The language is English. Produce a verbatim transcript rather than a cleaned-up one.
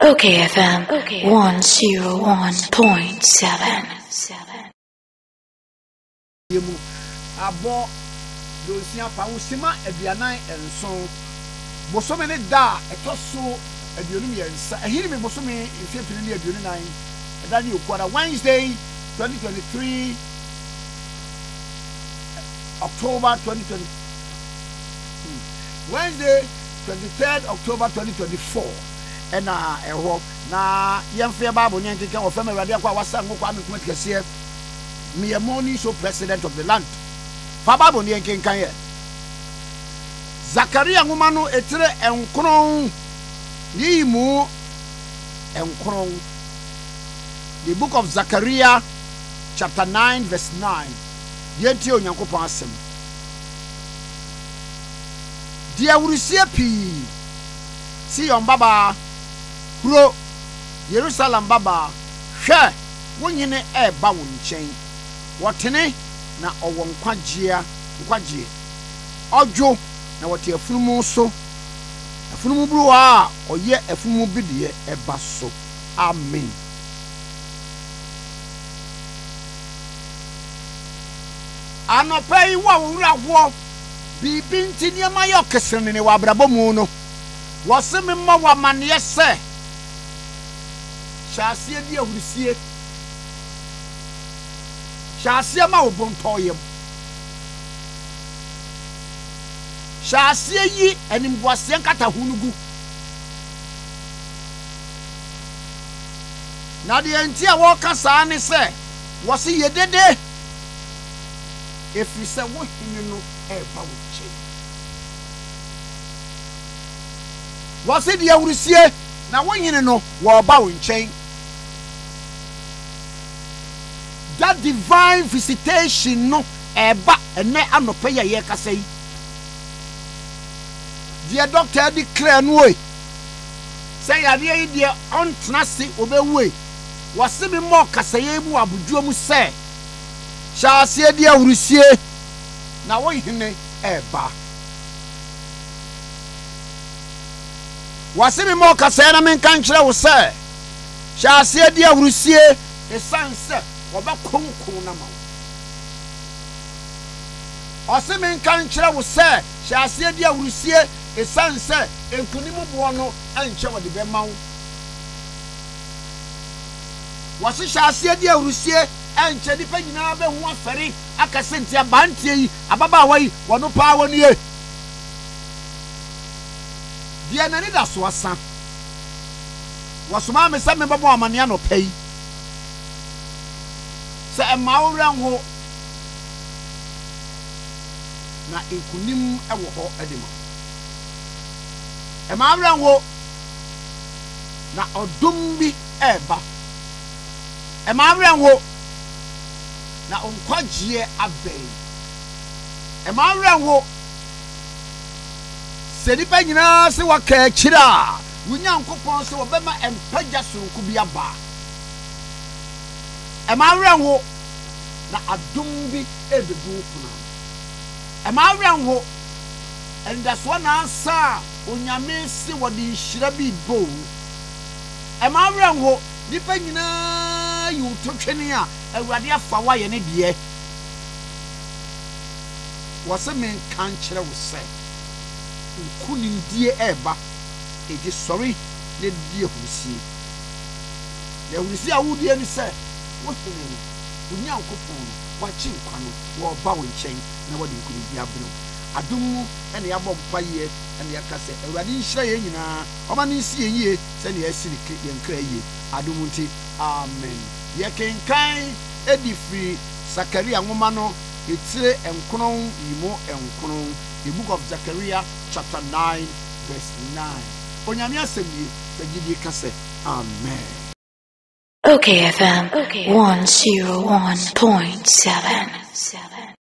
Okay F M one oh one point seven. Abo dosia pausima aduanan enson. Bosome ne da etoso aduonum yensa. Ehiri me bosome mfepiri ne aduonan. That you quarter Wednesday twenty twenty-three October twenty twenty. Hmm. Wednesday twenty-third October twenty twenty-four. And I hope now, young fair Bible, and take care of family. Radia Kwawasa, Mia Moni, so president of the land. Fababo Niankin Kanye Zakaria Mumano, Etre, and Kron, Nimu, and Kron. The book of Zachariah, chapter nine, verse nine. Yetio Yanko Pansem. Dear Urisia P. See on Baba. Kuro Jerusalem baba hwe wonyene e ba wo nchen wotene na owo nkwagea nkwagea ojo na wote afunumu so afunumu bruwa oye afunumu bidie e ba so amen anopai wa wurawo bibi ntinia mayokesene ne wabrabomu no waseme ma wa mane se Shasia dia hulisie Shasia ma ubontoyem Shasia yi enimbuasien kata hunugu Na di entia woka saane se wasi yedede Efi se wo hinino eba wuche Wasi dia hulisie na wo hinino wo ba wunchen That divine visitation no eba ene anope ya ye kasei dear doctor declare no way say ya dey dear ontrasi obewe wase me mo kasei mu abuduo mu se sha se dear urusie na wo hine eba wase me mo kasei na men kan kire wo se sha se dear urusie e sanse Oba konko na ma. Ose men kan kire wo se, she ase dia wurusie, esan se, enkunimu bo no anche wo de be ma wo. Wo se she ase dia wurusie, anche di pa nyina be ho afere, akase ntia bantie yi, ababa wai, wo no pa wo nie. Dia na ni da so asa. Wo so ma me se me bo amane ano pai. A Maurango na inkunim ewoho edema a Maurango na odumbi eba a Maurango na unquagie abbey a Maurango Sedipagina se wa kechira Winyankopon se obema empaja sunku biaba Amarango na adumbi ebedu funa. Amarango and that's one answer onyame si wodi hira bi bo. Amarango nipa nyina yu totwene a awrade afa wa ye ne de. Wase men kan kire wo se. Nkunim die eba eje sorry ne die husi. Ne husi a wudi ani se. What the name? Unyao kuponu, wachi ukwano, wabawo ncheng, na wadi mkuni diablo. Adumu, ene yabo mpaye, ene yakase, ewadi nishira ye nina, oma nisi ye ye, seni yesi yenkre ye. Adumu nti, amen. Yeke nkai, edifri, Zakaria ngumano, etile enkonon, imo enkonon. The book of Zakaria, chapter nine, verse nine. Onyamia sembi, tegidi kase, amen. Okay F M one oh one point seven.